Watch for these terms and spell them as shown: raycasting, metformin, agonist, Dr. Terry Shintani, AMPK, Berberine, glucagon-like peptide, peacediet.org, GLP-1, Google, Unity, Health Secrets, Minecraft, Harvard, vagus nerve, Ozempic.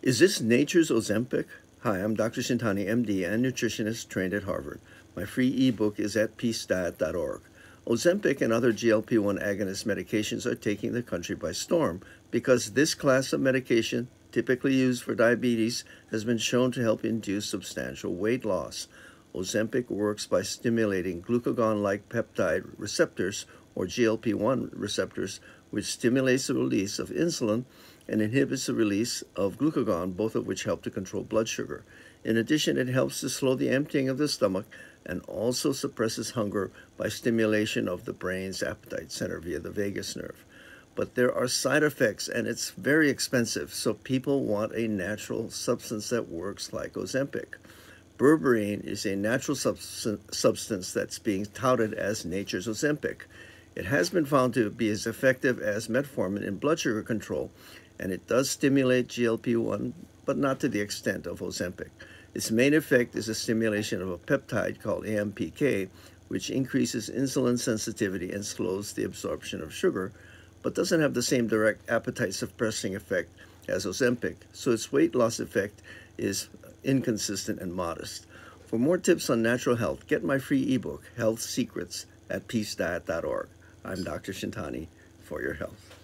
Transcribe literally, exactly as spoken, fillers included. Is this nature's Ozempic? Hi, I'm Doctor Shintani, M D and nutritionist trained at Harvard. My free ebook is at peace diet dot org. Ozempic and other G L P one agonist medications are taking the country by storm because this class of medication, typically used for diabetes, has been shown to help induce substantial weight loss. Ozempic works by stimulating glucagon-like peptide receptors, or G L P one receptors, which stimulates the release of insulin and inhibits the release of glucagon, both of which help to control blood sugar. In addition, it helps to slow the emptying of the stomach and also suppresses hunger by stimulation of the brain's appetite center via the vagus nerve. But there are side effects, and it's very expensive, so people want a natural substance that works like Ozempic. Berberine is a natural substance that's being touted as nature's Ozempic. It has been found to be as effective as metformin in blood sugar control, and it does stimulate G L P one, but not to the extent of Ozempic. Its main effect is the stimulation of a peptide called A M P K, which increases insulin sensitivity and slows the absorption of sugar, but doesn't have the same direct appetite-suppressing effect as Ozempic, so its weight loss effect is inconsistent and modest. For more tips on natural health, get my free ebook, Health Secrets, at peace diet dot org. I'm Doctor Shintani for your health.